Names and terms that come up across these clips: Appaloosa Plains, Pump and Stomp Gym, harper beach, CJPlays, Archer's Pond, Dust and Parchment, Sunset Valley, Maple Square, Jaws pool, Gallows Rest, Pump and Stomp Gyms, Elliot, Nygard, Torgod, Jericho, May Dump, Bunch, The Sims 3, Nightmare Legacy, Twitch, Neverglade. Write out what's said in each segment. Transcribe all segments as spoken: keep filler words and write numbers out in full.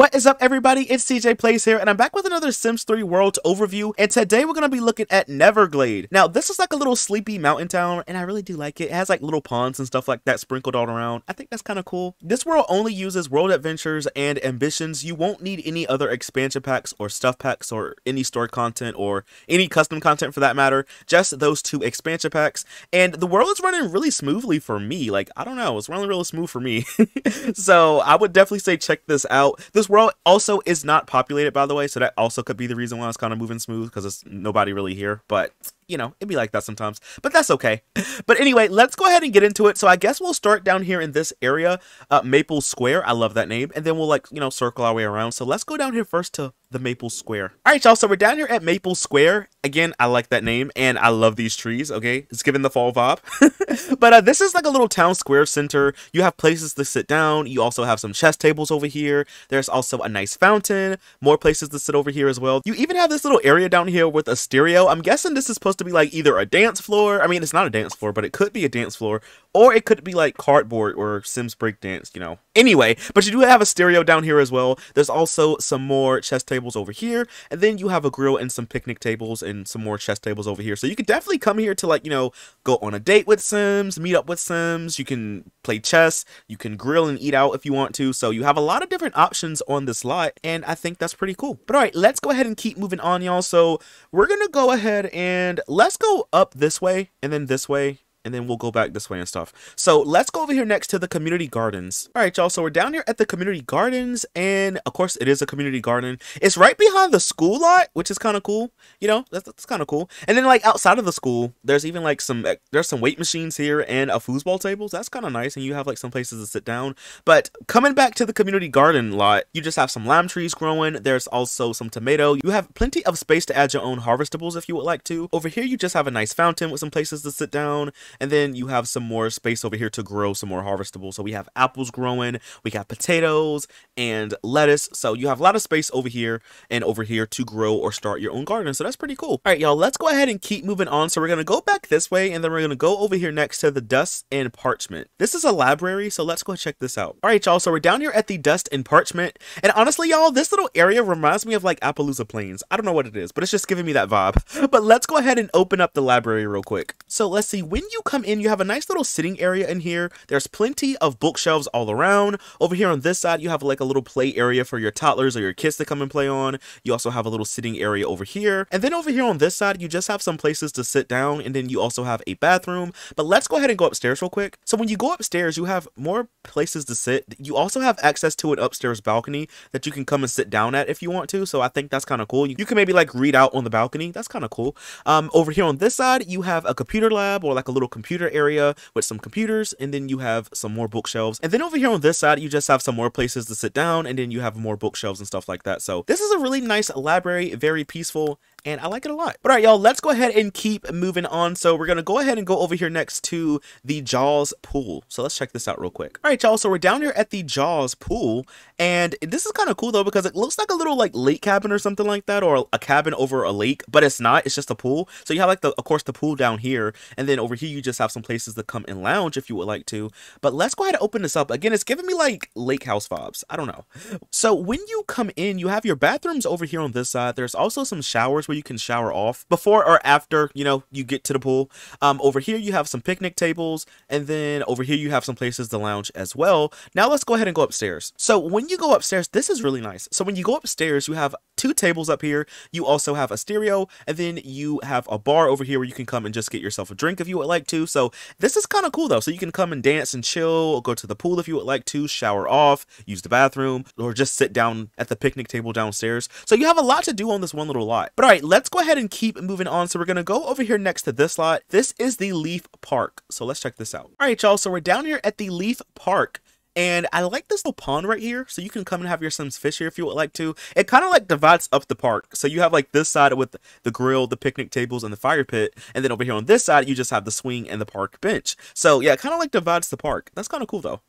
What is up, everybody? It's CJPlays here, and I'm back with another Sims three World overview, and today we're going to be looking at Neverglade. Now, this is like a little sleepy mountain town, and I really do like it. It has like little ponds and stuff like that sprinkled all around. I think that's kind of cool. This world only uses world adventures and ambitions. You won't need any other expansion packs or stuff packs or any store content or any custom content for that matter. Just those two expansion packs, and the world is running really smoothly for me. Like, I don't know. It's running really smooth for me. So, I would definitely say check this out. This world also is not populated, by the way, so that also could be the reason why it's kind of moving smooth, because it's nobody really here, but you know, it'd be like that sometimes, but that's okay. But anyway, let's go ahead and get into it. So I guess we'll start down here in this area, uh, Maple Square. I love that name. And then we'll, like, you know, circle our way around. So let's go down here first to the Maple Square. All right, y'all. So we're down here at Maple Square. Again, I like that name, and I love these trees. Okay, it's giving the fall vibe. But uh, this is like a little town square center. You have places to sit down. You also have some chess tables over here. There's also a nice fountain. More places to sit over here as well. You even have this little area down here with a stereo. I'm guessing this is supposed to to be like either a dance floor. I mean, it's not a dance floor, but it could be a dance floor, or it could be like cardboard or Sims breakdance, you know. Anyway, but you do have a stereo down here as well. There's also some more chess tables over here, and then you have a grill and some picnic tables and some more chess tables over here. So you could definitely come here to, like, you know, go on a date with Sims, meet up with Sims. You can play chess, you can grill and eat out if you want to. So you have a lot of different options on this lot, and I think that's pretty cool. But all right, let's go ahead and keep moving on, y'all. So we're gonna go ahead and let's go up this way, and then this way, and then we'll go back this way and stuff. So let's go over here next to the community gardens. All right, y'all. So we're down here at the community gardens, and of course it is a community garden. It's right behind the school lot, which is kind of cool. You know, that's, that's kind of cool. And then, like, outside of the school, there's even like some, there's some weight machines here and a foosball table. So that's kind of nice. And you have like some places to sit down. But coming back to the community garden lot, you just have some lime trees growing. There's also some tomato. You have plenty of space to add your own harvestables if you would like to. Over here, you just have a nice fountain with some places to sit down. And then you have some more space over here to grow some more harvestables. So we have apples growing, we got potatoes and lettuce. So you have a lot of space over here and over here to grow or start your own garden. So that's pretty cool. All right, y'all, let's go ahead and keep moving on. So we're going to go back this way, and then we're going to go over here next to the Dust and Parchment. This is a library, so let's go check this out. All right, y'all, so we're down here at the Dust and Parchment. And honestly, y'all, this little area reminds me of like Appaloosa Plains. I don't know what it is, but it's just giving me that vibe. But let's go ahead and open up the library real quick. So let's see, when you come in, you have a nice little sitting area in here. There's plenty of bookshelves all around. Over here on this side, you have like a little play area for your toddlers or your kids to come and play on. You also have a little sitting area over here, and then over here on this side, you just have some places to sit down, and then you also have a bathroom. But let's go ahead and go upstairs real quick. So when you go upstairs, you have more places to sit. You also have access to an upstairs balcony that you can come and sit down at if you want to. So I think that's kind of cool. You can maybe like read out on the balcony. That's kind of cool. Um, over here on this side, you have a computer lab, or like a little computer area with some computers, and then you have some more bookshelves. And then over here on this side, you just have some more places to sit down, and then you have more bookshelves and stuff like that. So this is a really nice library, very peaceful, and I like it a lot. But all right, y'all, let's go ahead and keep moving on. So we're going to go ahead and go over here next to the Jaws pool. So let's check this out real quick. All right, y'all, so we're down here at the Jaws pool, and this is kind of cool though, because it looks like a little like lake cabin or something like that, or a cabin over a lake, but it's not, it's just a pool. So you have like the, of course, the pool down here, and then over here you just have some places to come and lounge if you would like to. But let's go ahead and open this up. Again, it's giving me like lake house vibes. I don't know. So when you come in, you have your bathrooms over here on this side. There's also some showers where you can shower off before or after, you know, you get to the pool. Um, over here you have some picnic tables, and then over here you have some places to lounge as well. Now let's go ahead and go upstairs. So when you go upstairs, this is really nice. So when you go upstairs, you have two tables up here. You also have a stereo, and then you have a bar over here where you can come and just get yourself a drink if you would like to. So this is kind of cool though. So you can come and dance and chill, go to the pool if you would like to, shower off, use the bathroom, or just sit down at the picnic table downstairs. So you have a lot to do on this one little lot. But all right, let's go ahead and keep moving on. So we're going to go over here next to this lot. This is the Leaf Park. So let's check this out. All right, y'all. So we're down here at the Leaf Park, and I like this little pond right here. So you can come and have your Sims fish here if you would like to. It kind of like divides up the park. So you have like this side with the grill, the picnic tables, and the fire pit. And then over here on this side, you just have the swing and the park bench. So yeah, it kind of like divides the park. That's kind of cool though.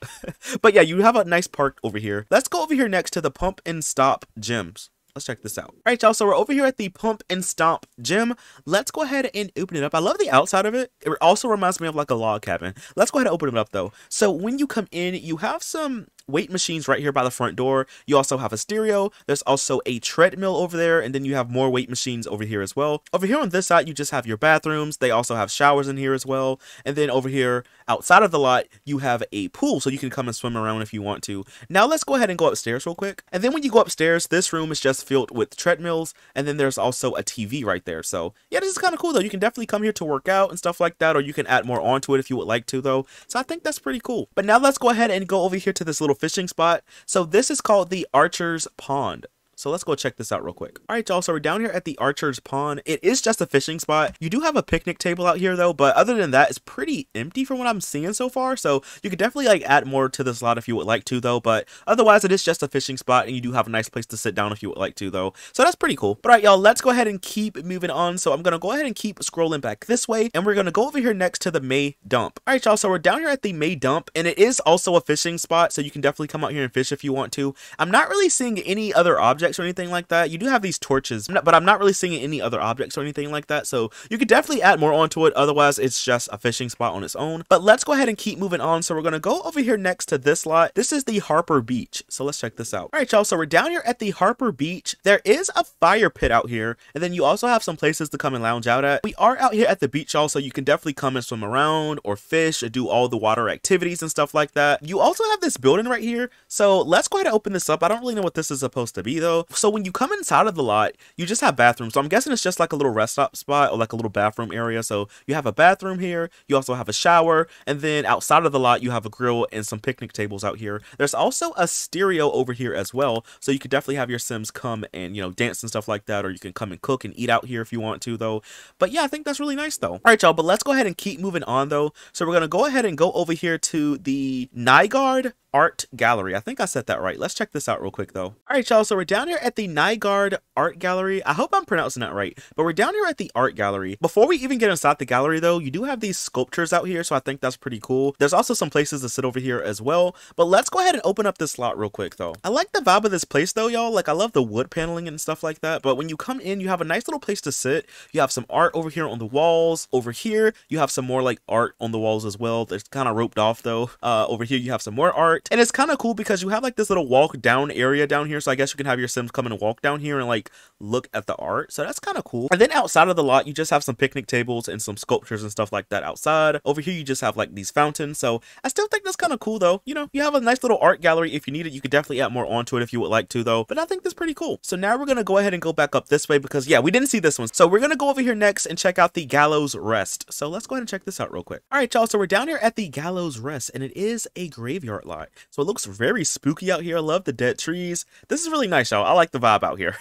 But yeah, you have a nice park over here. Let's go over here next to the Pump and Stomp Gyms. Let's check this out. All right, y'all, so we're over here at the Pump and Stomp Gym. Let's go ahead and open it up. I love the outside of it. It also reminds me of like a log cabin. Let's go ahead and open it up though. So when you come in, you have some weight machines right here by the front door. You also have a stereo. There's also a treadmill over there, and then you have more weight machines over here as well. Over here on this side, you just have your bathrooms. They also have showers in here as well. And then over here outside of the lot, you have a pool, so you can come and swim around if you want to. Now let's go ahead and go upstairs real quick. And then when you go upstairs, this room is just filled with treadmills, and then there's also a T V right there. So yeah, this is kind of cool though. You can definitely come here to work out and stuff like that, or you can add more onto it if you would like to though. So I think that's pretty cool. But now let's go ahead and go over here to this little fishing spot. So this is called the Archer's Pond. So let's go check this out real quick. All right, y'all, so we're down here at the Archer's Pond. It is just a fishing spot. You do have a picnic table out here though, but other than that, it's pretty empty from what I'm seeing so far. So you could definitely like add more to this lot if you would like to though, but otherwise it is just a fishing spot, and you do have a nice place to sit down if you would like to though. So that's pretty cool. But all right, y'all, let's go ahead and keep moving on. So I'm gonna go ahead and keep scrolling back this way, and we're gonna go over here next to the May Dump. All right, y'all, so we're down here at the May Dump, and it is also a fishing spot, so you can definitely come out here and fish if you want to. I'm not really seeing any other objects or anything like that. You do have these torches, but I'm not really seeing any other objects or anything like that, so you could definitely add more onto it. Otherwise it's just a fishing spot on its own. But let's go ahead and keep moving on. So we're gonna go over here next to this lot. This is the Harper Beach, so let's check this out. All right, y'all, so we're down here at the Harper Beach. There is a fire pit out here, and then you also have some places to come and lounge out at. We are out here at the beach, y'all, so you can definitely come and swim around or fish or do all the water activities and stuff like that. You also have this building right here, so let's go ahead and open this up. I don't really know what this is supposed to be though. So when you come inside of the lot, you just have bathrooms. So I'm guessing it's just like a little rest stop spot or like a little bathroom area. So you have a bathroom here. You also have a shower. And then outside of the lot, you have a grill and some picnic tables out here. There's also a stereo over here as well. So you could definitely have your Sims come and, you know, dance and stuff like that. Or you can come and cook and eat out here if you want to though. But yeah, I think that's really nice though. All right, y'all, but let's go ahead and keep moving on though. So we're going to go ahead and go over here to the Nygard Art Gallery. I think I said that right. Let's check this out real quick though. All right, y'all, so we're down here at the Nygard Art Gallery. I hope I'm pronouncing that right, but we're down here at the art gallery. Before we even get inside the gallery though, you do have these sculptures out here, so I think that's pretty cool. There's also some places to sit over here as well, but let's go ahead and open up this lot real quick though. I like the vibe of this place though, y'all. Like, I love the wood paneling and stuff like that, but when you come in, you have a nice little place to sit. You have some art over here on the walls. Over here, you have some more like art on the walls as well. It's kind of roped off though. Uh, over here, you have some more art. And it's kind of cool because you have like this little walk down area down here, so I guess you can have your Sims come and walk down here and like look at the art, so that's kind of cool. And then outside of the lot, you just have some picnic tables and some sculptures and stuff like that outside. Over here, you just have like these fountains, so I still think that's kind of cool though. You know, you have a nice little art gallery. If you need it, you could definitely add more onto it if you would like to though, but I think that's pretty cool. So now we're gonna go ahead and go back up this way because yeah, we didn't see this one, so we're gonna go over here next and check out the Gallows Rest. So let's go ahead and check this out real quick. All right, y'all, so we're down here at the Gallows Rest, and it is a graveyard lot. So it looks very spooky out here. I love the dead trees. This is really nice, y'all. I like the vibe out here.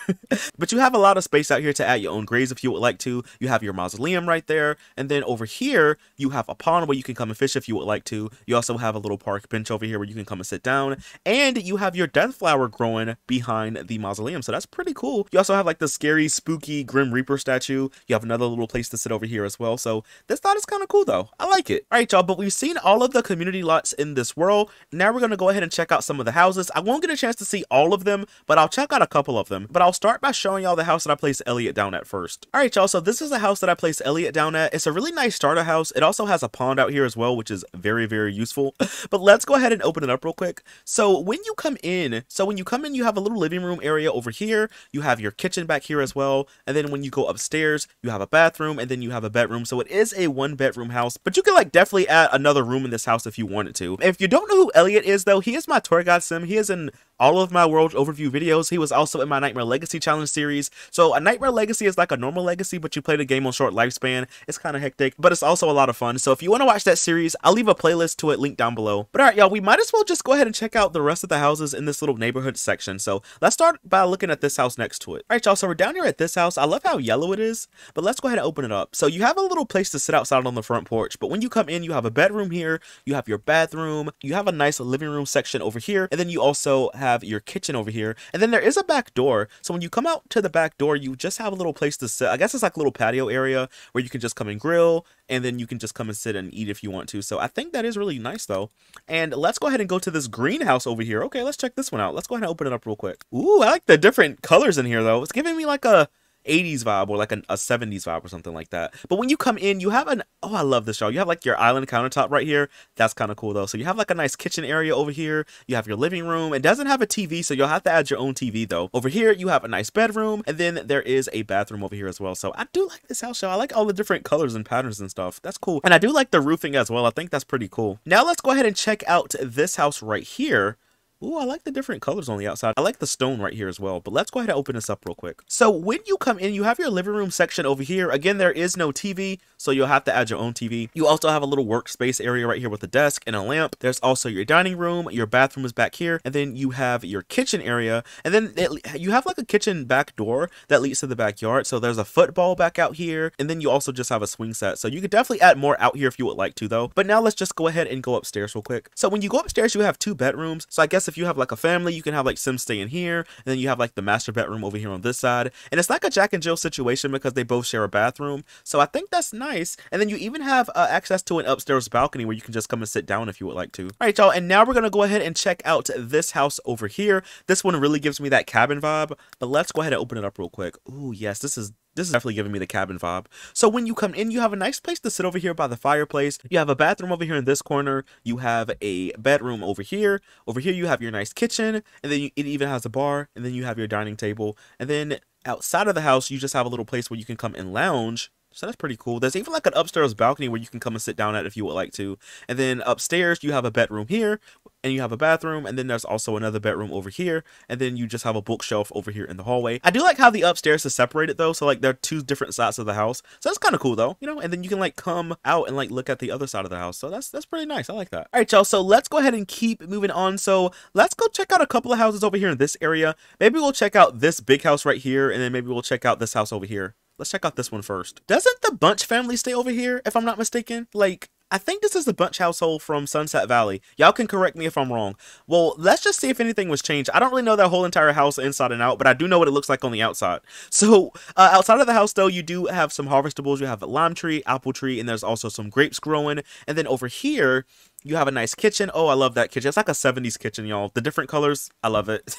But you have a lot of space out here to add your own graves if you would like to. You have your mausoleum right there. And then over here, you have a pond where you can come and fish if you would like to. You also have a little park bench over here where you can come and sit down. And you have your death flower growing behind the mausoleum. So that's pretty cool. You also have like the scary, spooky Grim Reaper statue. You have another little place to sit over here as well. So this thought is kind of cool though. I like it. All right, y'all, but we've seen all of the community lots in this world. Now we're going to go ahead and check out some of the houses. I won't get a chance to see all of them, but I'll check out a couple of them. But I'll start by showing y'all the house that I placed Elliot down at first. All right, y'all, so this is the house that I placed Elliot down at. It's a really nice starter house. It also has a pond out here as well, which is very, very useful. But let's go ahead and open it up real quick. So when you come in, so when you come in, you have a little living room area over here. You have your kitchen back here as well. And then when you go upstairs, you have a bathroom, and then you have a bedroom. So it is a one bedroom house, but you can like definitely add another room in this house if you wanted to. If you don't know who Elliot is though, he is my Torgod sim. He is in all of my world overview videos. He was also in my Nightmare Legacy challenge series. So a Nightmare Legacy is like a normal legacy, but you play the game on short lifespan. It's kind of hectic, but it's also a lot of fun. So if you want to watch that series, I'll leave a playlist to it linked down below. But all right, y'all, we might as well just go ahead and check out the rest of the houses in this little neighborhood section. So let's start by looking at this house next to it. All right, y'all, so we're down here at this house. I love how yellow it is, but let's go ahead and open it up. So you have a little place to sit outside on the front porch, but when you come in, you have a bedroom here, you have your bathroom, you have a nice living room section over here, and then you also have Have your kitchen over here, and then there is a back door. So when you come out to the back door, you just have a little place to sit. I guess it's like a little patio area where you can just come and grill, and then you can just come and sit and eat if you want to. So I think that is really nice though. And let's go ahead and go to this greenhouse over here. Okay, let's check this one out. Let's go ahead and open it up real quick. Ooh, I like the different colors in here though. It's giving me like a eighties vibe or like an, a seventies vibe or something like that. But when you come in, you have an, oh, I love this, y'all. You have like your island countertop right here. That's kind of cool though. So you have like a nice kitchen area over here. You have your living room. It doesn't have a T V, so you'll have to add your own T V though. Over here, you have a nice bedroom, and then there is a bathroom over here as well. So I do like this house, y'all. I like all the different colors and patterns and stuff. That's cool. And I do like the roofing as well. I think that's pretty cool. Now let's go ahead and check out this house right here. Ooh, I like the different colors on the outside. I like the stone right here as well, but let's go ahead and open this up real quick. So when you come in, you have your living room section over here. Again, there is no T V, so you'll have to add your own T V. You also have a little workspace area right here with a desk and a lamp. There's also your dining room. Your bathroom is back here, and then you have your kitchen area, and then it, you have like a kitchen back door that leads to the backyard. So there's a football back out here, and then you also just have a swing set. So you could definitely add more out here if you would like to though. But now let's just go ahead and go upstairs real quick. So when you go upstairs, you have two bedrooms. So I guess if you have like a family, you can have like Sims stay in here, and then you have like the master bedroom over here on this side. And it's like a Jack and Jill situation because they both share a bathroom, so I think that's nice. And then you even have uh, access to an upstairs balcony where you can just come and sit down if you would like to. All right, y'all, and now we're gonna go ahead and check out this house over here. This one really gives me that cabin vibe, but let's go ahead and open it up real quick. Oh yes, this is This is definitely giving me the cabin vibe. So when you come in, you have a nice place to sit over here by the fireplace. You have a bathroom over here in this corner. You have a bedroom over here. Over here, you have your nice kitchen. And then you, it even has a bar. And then you have your dining table. And then outside of the house, you just have a little place where you can come and lounge. So that's pretty cool. There's even like an upstairs balcony where you can come and sit down at if you would like to. And then upstairs, you have a bedroom here. And you have a bathroom, and then there's also another bedroom over here, and then you just have a bookshelf over here in the hallway. I do like how the upstairs is separated though, so like there are two different sides of the house, so that's kind of cool though, you know. And then you can like come out and like look at the other side of the house, so that's that's pretty nice. I like that. All right, y'all, so let's go ahead and keep moving on. So let's go check out a couple of houses over here in this area. Maybe we'll check out this big house right here, and then maybe we'll check out this house over here. Let's check out this one first. Doesn't the Bunch family stay over here, if I'm not mistaken? Like, I think this is the Bunch household from Sunset Valley. Y'all can correct me if I'm wrong. Well, let's just see if anything was changed. I don't really know that whole entire house inside and out, but I do know what it looks like on the outside. So uh, outside of the house, though, you do have some harvestables. You have a lime tree, apple tree, and there's also some grapes growing. And then over here, you have a nice kitchen. Oh, I love that kitchen. It's like a seventies kitchen, y'all. The different colors, I love it.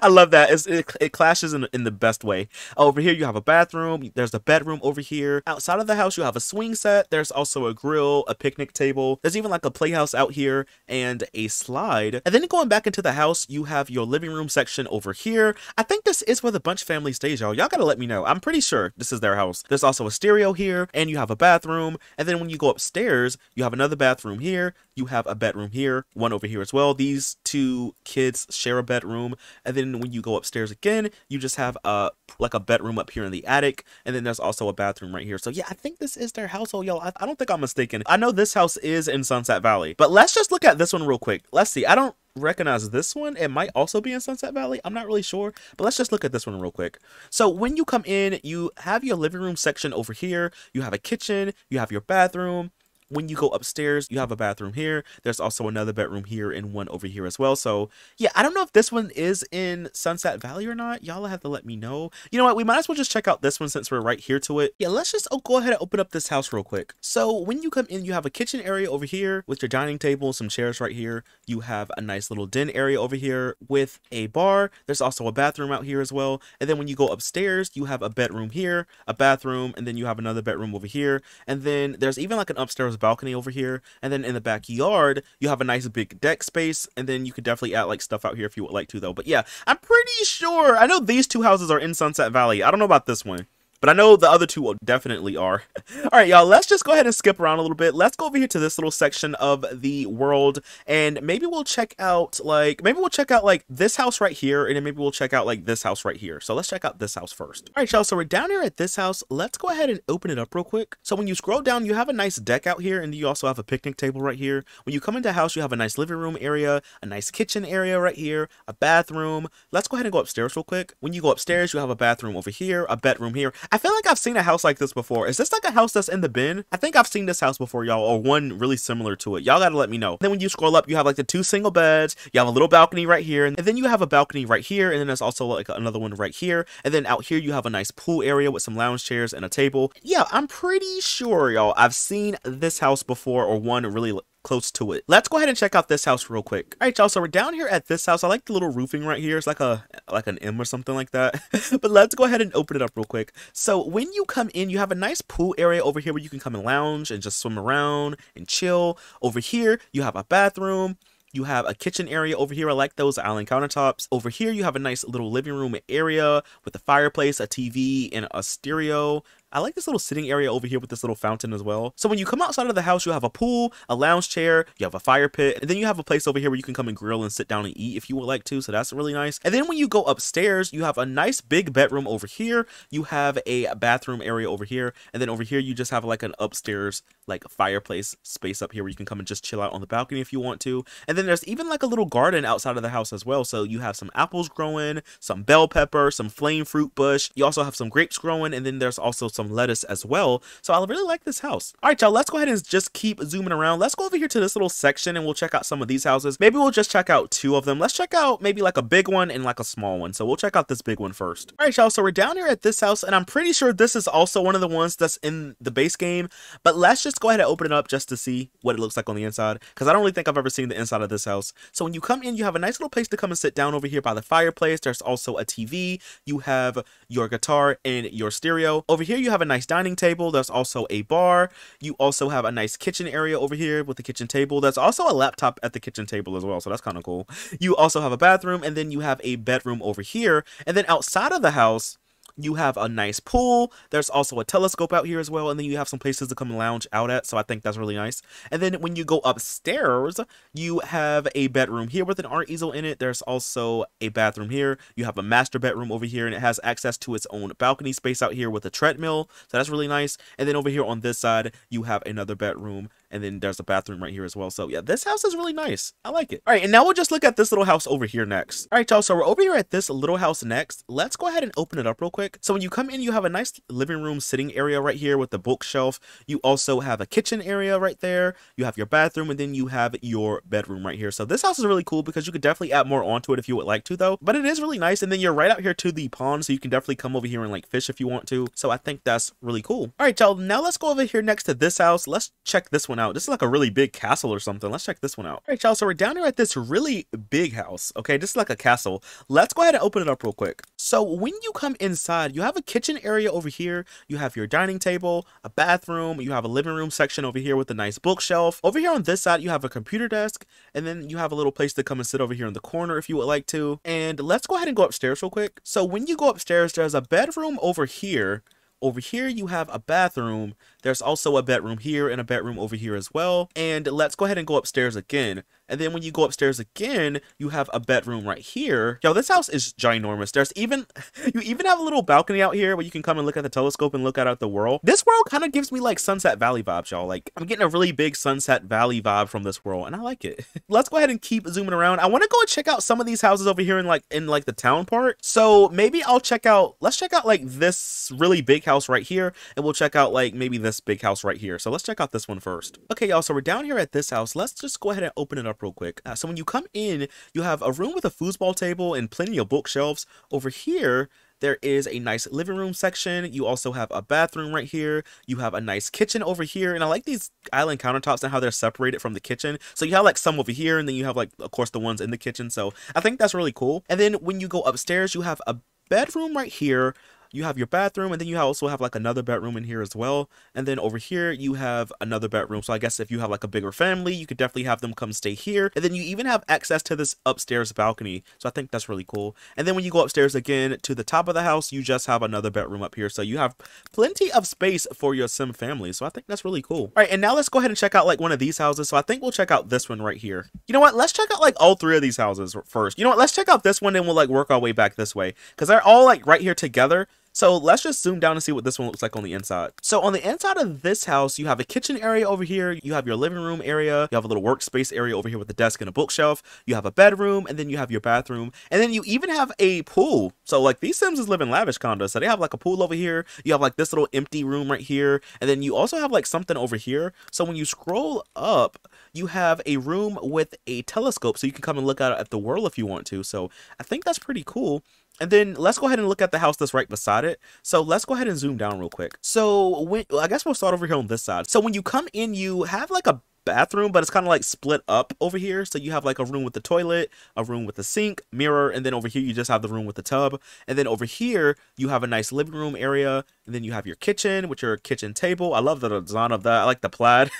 I love that. It's, it, it clashes in, in the best way. Over here, you have a bathroom. There's a bedroom over here. Outside of the house, you have a swing set. There's also a grill, a picnic table. There's even like a playhouse out here and a slide. And then going back into the house, you have your living room section over here. I think this is where the Bunch family stays, y'all. Y'all gotta let me know. I'm pretty sure this is their house. There's also a stereo here, and you have a bathroom. And then when you go upstairs, you have another bathroom here. You have a bedroom here, one over here as well. These two kids share a bedroom. And then when you go upstairs again, you just have a like a bedroom up here in the attic, and then there's also a bathroom right here. So yeah, I think this is their household, y'all. I, I don't think I'm mistaken. I know this house is in Sunset Valley, but let's just look at this one real quick. Let's see. I don't recognize this one. It might also be in Sunset Valley. I'm not really sure, but let's just look at this one real quick. So when you come in, you have your living room section over here. You have a kitchen. You have your bathroom. When you go upstairs, you have a bathroom here. There's also another bedroom here and one over here as well. So yeah, I don't know if this one is in Sunset Valley or not. Y'all have to let me know. You know what? We might as well just check out this one since we're right here to it. Yeah, let's just go ahead and open up this house real quick. So when you come in, you have a kitchen area over here with your dining table, some chairs right here. You have a nice little den area over here with a bar. There's also a bathroom out here as well. And then when you go upstairs, you have a bedroom here, a bathroom, and then you have another bedroom over here. And then there's even like an upstairs balcony over here, and then in the backyard you have a nice big deck space, and then you could definitely add like stuff out here if you would like to though. But yeah, I'm pretty sure I know these two houses are in Sunset Valley. I don't know about this one, but I know the other two definitely are. All right, y'all, let's just go ahead and skip around a little bit. Let's go over here to this little section of the world, and maybe we'll check out like maybe we'll check out like this house right here, and then maybe we'll check out like this house right here. So let's check out this house first. All right, y'all, so we're down here at this house. Let's go ahead and open it up real quick. So when you scroll down, you have a nice deck out here, and you also have a picnic table right here. When you come into the house, you have a nice living room area, a nice kitchen area right here, a bathroom. Let's go ahead and go upstairs real quick. When you go upstairs, you have a bathroom over here, a bedroom here. I feel like I've seen a house like this before. Is this like a house that's in the bin? I think I've seen this house before, y'all, or one really similar to it. Y'all gotta let me know. Then when you scroll up, you have like the two single beds. You have a little balcony right here, and then you have a balcony right here, and then there's also like another one right here. And then out here, you have a nice pool area with some lounge chairs and a table. Yeah, I'm pretty sure, y'all, I've seen this house before, or one really close to it. Let's go ahead and check out this house real quick. All right, y'all, so we're down here at this house. I like the little roofing right here. It's like a like an M or something like that. But let's go ahead and open it up real quick. So when you come in, you have a nice pool area over here where you can come and lounge and just swim around and chill. Over here, you have a bathroom. You have a kitchen area over here. I like those island countertops. Over here, you have a nice little living room area with a fireplace, a T V, and a stereo. I like this little sitting area over here with this little fountain as well. So when you come outside of the house, you have a pool, a lounge chair, you have a fire pit, and then you have a place over here where you can come and grill and sit down and eat if you would like to. So that's really nice. And then when you go upstairs, you have a nice big bedroom over here. You have a bathroom area over here. And then over here, you just have like an upstairs like fireplace space up here where you can come and just chill out on the balcony if you want to. And then there's even like a little garden outside of the house as well. So you have some apples growing, some bell pepper, some flame fruit bush. You also have some grapes growing. And then there's also some lettuce as well. So I really like this house. All right, y'all, let's go ahead and just keep zooming around. Let's go over here to this little section and we'll check out some of these houses. Maybe we'll just check out two of them. Let's check out maybe like a big one and like a small one. So we'll check out this big one first. All right, y'all, so we're down here at this house and I'm pretty sure this is also one of the ones that's in the base game, but let's just go ahead and open it up just to see what it looks like on the inside, because I don't really think I've ever seen the inside of this house. So when you come in, you have a nice little place to come and sit down over here by the fireplace. There's also a T V. You have your guitar and your stereo. Over here you have a nice dining table. There's also a bar. You also have a nice kitchen area over here with the kitchen table. There's also a laptop at the kitchen table as well, so that's kind of cool. You also have a bathroom, and then you have a bedroom over here. And then outside of the house, you have a nice pool. There's also a telescope out here as well. And then you have some places to come and lounge out at. So I think that's really nice. And then when you go upstairs, you have a bedroom here with an art easel in it. There's also a bathroom here. You have a master bedroom over here, and it has access to its own balcony space out here with a treadmill. So that's really nice. And then over here on this side, you have another bedroom. And then there's a bathroom right here as well. So yeah, this house is really nice. I like it. All right, and now we'll just look at this little house over here next. All right, y'all, so we're over here at this little house next. Let's go ahead and open it up real quick. So when you come in, you have a nice living room sitting area right here with the bookshelf. You also have a kitchen area right there. You have your bathroom, and then you have your bedroom right here. So this house is really cool because you could definitely add more onto it if you would like to though, but it is really nice. And then you're right out here to the pond, so you can definitely come over here and like fish if you want to. So I think that's really cool. All right, y'all, now let's go over here next to this house. Let's check this one out. This is like a really big castle or something. Let's check this one out. All right, y'all, so we're down here at this really big house. Okay, this is like a castle. Let's go ahead and open it up real quick. So when you come inside, you have a kitchen area over here. You have your dining table, a bathroom. You have a living room section over here with a nice bookshelf. Over here on this side, you have a computer desk, and then you have a little place to come and sit over here in the corner if you would like to. And let's go ahead and go upstairs real quick. So when you go upstairs, there's a bedroom over here. Over here, you have a bathroom. There's also a bedroom here and a bedroom over here as well. And let's go ahead and go upstairs again. And then when you go upstairs again, you have a bedroom right here. Yo, this house is ginormous. There's even, you even have a little balcony out here where you can come and look at the telescope and look out at the world. This world kind of gives me like Sunset Valley vibes, y'all. Like, I'm getting a really big Sunset Valley vibe from this world, and I like it. Let's go ahead and keep zooming around. I want to go and check out some of these houses over here in like, in like the town part. So maybe I'll check out, let's check out like this really big house right here, and we'll check out like maybe this big house right here. So let's check out this one first. Okay, y'all, so we're down here at this house. Let's just go ahead and open it up real quick. Uh, so when you come in, you have a room with a foosball table and plenty of bookshelves. Over here, there is a nice living room section. You also have a bathroom right here. You have a nice kitchen over here. And I like these island countertops and how they're separated from the kitchen. So you have like some over here, and then you have like, of course, the ones in the kitchen. So I think that's really cool. And then when you go upstairs, you have a bedroom right here. You have your bathroom, and then you also have like another bedroom in here as well. And then over here, you have another bedroom. So I guess if you have like a bigger family, you could definitely have them come stay here. And then you even have access to this upstairs balcony. So I think that's really cool. And then when you go upstairs again to the top of the house, you just have another bedroom up here. So you have plenty of space for your Sim family. So I think that's really cool. All right, and now let's go ahead and check out like one of these houses. So I think we'll check out this one right here. You know what? Let's check out like all three of these houses first. You know what? Let's check out this one, and we'll like work our way back this way, because they're all like right here together. So let's just zoom down and see what this one looks like on the inside. So on the inside of this house, you have a kitchen area over here. You have your living room area. You have a little workspace area over here with a desk and a bookshelf. You have a bedroom, and then you have your bathroom. And then you even have a pool. So like these Sims is living lavish condo. So they have like a pool over here. You have like this little empty room right here. And then you also have like something over here. So when you scroll up, you have a room with a telescope. So you can come and look out at the world if you want to. So I think that's pretty cool. And then let's go ahead and look at the house that's right beside it. So let's go ahead and zoom down real quick. So when, I guess we'll start over here on this side. So when you come in, you have like a bathroom, but it's kind of like split up over here. So you have like a room with the toilet, a room with the sink, mirror, and then over here you just have the room with the tub. And then over here you have a nice living room area, and then you have your kitchen with your kitchen table. I love the design of that. I like the plaid.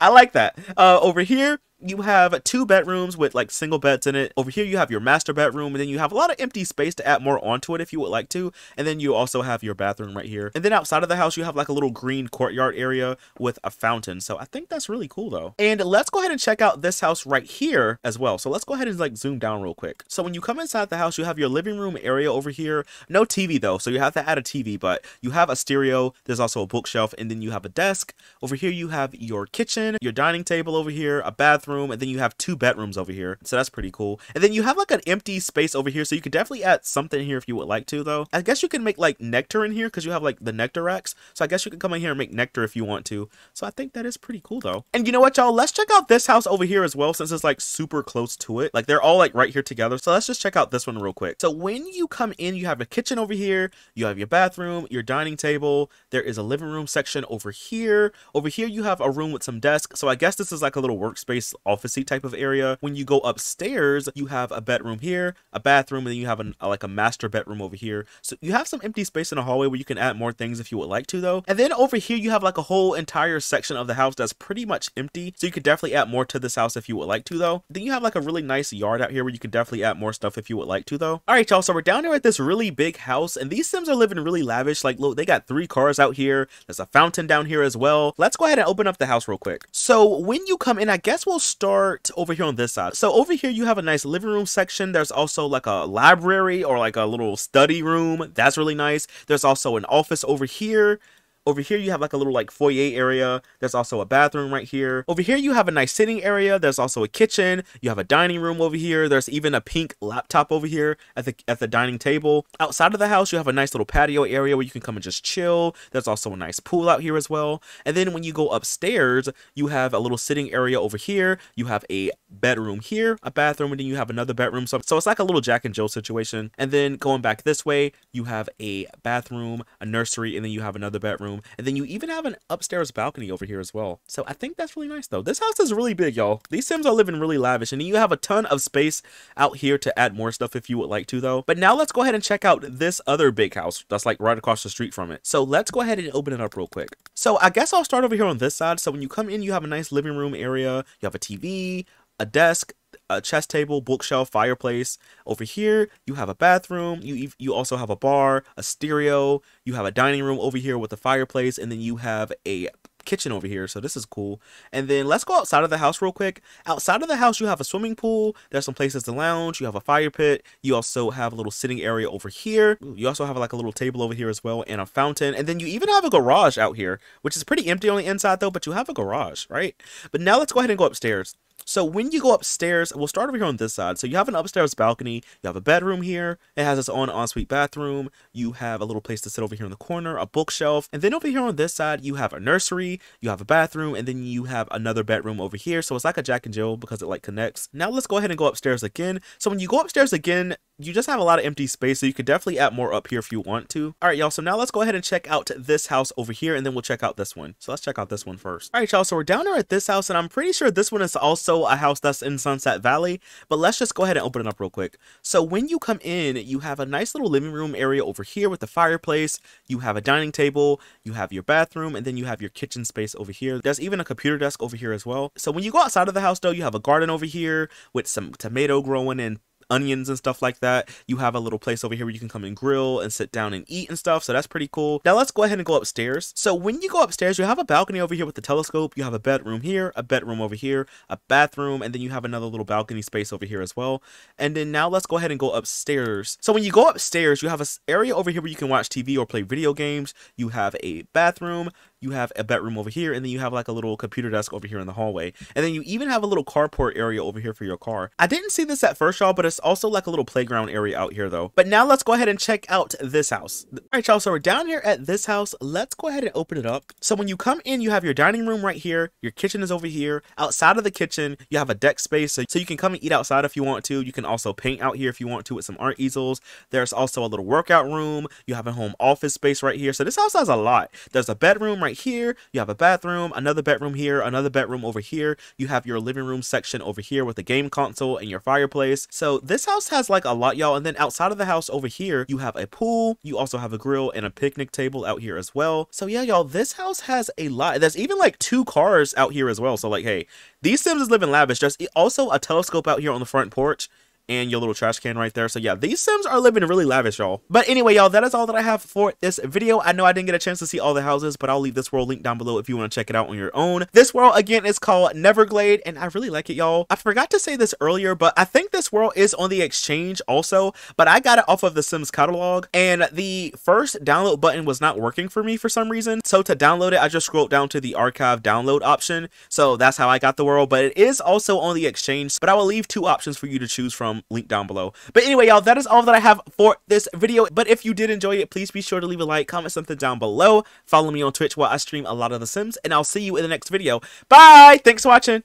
I like that. Uh, over here you have two bedrooms with like single beds in it. Over here you have your master bedroom, and then you have a lot of empty space to add more onto it if you would like to. And then you also have your bathroom right here. And then outside of the house you have like a little green courtyard area with a fountain. So I think that's really cool though. And let's go ahead and check out this house right here as well. So let's go ahead and like zoom down real quick. So when you come inside the house, you have your living room area over here. No T V though, so you have to add a T V, but you have a stereo. There's also a bookshelf, and then you have a desk. Over here you have your kitchen, your dining table over here, a bathroom, and then you have two bedrooms over here, so that's pretty cool. And then you have like an empty space over here, so you could definitely add something here if you would like to though. I guess you can make like nectar in here because you have like the nectar racks, so I guess you can come in here and make nectar if you want to. So I think that is pretty cool though. And you know what y'all, let's check out this house over here as well, since it's like super close to it. Like they're all like right here together, so let's just check out this one real quick. So when you come in, you have a kitchen over here, you have your bathroom, your dining table, there is a living room section over here. Over here you have a room with some desks, so I guess this is like a little workspace, officey type of area. When you go upstairs, you have a bedroom here, a bathroom, and then you have an, like a master bedroom over here. So you have some empty space in the hallway where you can add more things if you would like to though. And then over here you have like a whole entire section of the house that's pretty much empty, so you could definitely add more to this house if you would like to though. Then you have like a really nice yard out here where you can definitely add more stuff if you would like to though. All right y'all, so we're down here at this really big house, and these Sims are living really lavish. Like look, they got three cars out here, there's a fountain down here as well. Let's go ahead and open up the house real quick. So when you come in, I guess we'll start over here on this side. So over here you have a nice living room section. There's also like a library or like a little study room. That's really nice. There's also an office over here. Over here you have like a little like foyer area. There's also a bathroom right here. Over here you have a nice sitting area. There's also a kitchen. You have a dining room over here. There's even a pink laptop over here at the at the dining table. Outside of the house you have a nice little patio area where you can come and just chill. There's also a nice pool out here as well. And then when you go upstairs, you have a little sitting area over here. You have a bedroom here, a bathroom, and then you have another bedroom. So, so it's like a little Jack and Jill situation. And then going back this way, you have a bathroom, a nursery, and then you have another bedroom. And then you even have an upstairs balcony over here as well. So I think that's really nice though. This house is really big y'all. These Sims are living really lavish, and you have a ton of space out here to add more stuff if you would like to though. But now let's go ahead and check out this other big house that's like right across the street from it. So let's go ahead and open it up real quick. So I guess I'll start over here on this side. So when you come in, you have a nice living room area. You have a T V, a desk, a chess table, bookshelf, fireplace. Over here you have a bathroom, you you also have a bar, a stereo, you have a dining room over here with a fireplace, and then you have a kitchen over here, so this is cool. And then let's go outside of the house real quick. Outside of the house you have a swimming pool, there's some places to lounge, you have a fire pit, you also have a little sitting area over here, you also have like a little table over here as well, and a fountain, and then you even have a garage out here, which is pretty empty on the inside though, but you have a garage, right? But now let's go ahead and go upstairs. So when you go upstairs, we'll start over here on this side. So you have an upstairs balcony, you have a bedroom here, it has its own ensuite bathroom, you have a little place to sit over here in the corner, a bookshelf, and then over here on this side you have a nursery, you have a bathroom, and then you have another bedroom over here. So it's like a Jack and Jill because it like connects. Now let's go ahead and go upstairs again. So when you go upstairs again, you just have a lot of empty space, so you could definitely add more up here if you want to. All right y'all, so now let's go ahead and check out this house over here, and then we'll check out this one. So let's check out this one first. All right y'all, so we're down here at this house, and I'm pretty sure this one is also a house that's in Sunset Valley, but let's just go ahead and open it up real quick. So when you come in, you have a nice little living room area over here with the fireplace, you have a dining table, you have your bathroom, and then you have your kitchen space over here. There's even a computer desk over here as well. So when you go outside of the house though, you have a garden over here with some tomato growing and onions and stuff like that. You have a little place over here where you can come and grill and sit down and eat and stuff, so that's pretty cool. Now let's go ahead and go upstairs. So when you go upstairs, you have a balcony over here with the telescope, you have a bedroom here, a bedroom over here, a bathroom, and then you have another little balcony space over here as well. And then now let's go ahead and go upstairs. So when you go upstairs, you have an area over here where you can watch T V or play video games, you have a bathroom, you have a bedroom over here, and then you have like a little computer desk over here in the hallway, and then you even have a little carport area over here for your car. I didn't see this at first, y'all, but it's also like a little playground area out here though. But now let's go ahead and check out this house. All right, y'all, so we're down here at this house. Let's go ahead and open it up. So when you come in, you have your dining room right here, your kitchen is over here. Outside of the kitchen, you have a deck space, so, so you can come and eat outside if you want to. You can also paint out here if you want to with some art easels. There's also a little workout room. You have a home office space right here. So this house has a lot. There's a bedroom right here, you have a bathroom, another bedroom here, another bedroom over here. You have your living room section over here with the game console and your fireplace. So this house has like a lot, y'all. And then outside of the house over here, you have a pool, you also have a grill and a picnic table out here as well. So yeah, y'all, this house has a lot. There's even like two cars out here as well. So like, hey, these Sims is living lavish. There's also a telescope out here on the front porch and your little trash can right there. So yeah, these Sims are living really lavish, y'all. But anyway, y'all, that is all that I have for this video. I know I didn't get a chance to see all the houses, but I'll leave this world link down below if you want to check it out on your own. This world, again, is called Neverglade, and I really like it, y'all. I forgot to say this earlier, but I think this world is on the exchange also, but I got it off of the Sims catalog, and the first download button was not working for me for some reason. So to download it, I just scrolled down to the archive download option. So that's how I got the world, but it is also on the exchange, but I will leave two options for you to choose from. Link down below. But anyway, y'all, that is all that I have for this video. But if you did enjoy it, please be sure to leave a like, comment something down below, follow me on Twitch while I stream a lot of The Sims, and I'll see you in the next video. Bye. Thanks for watching.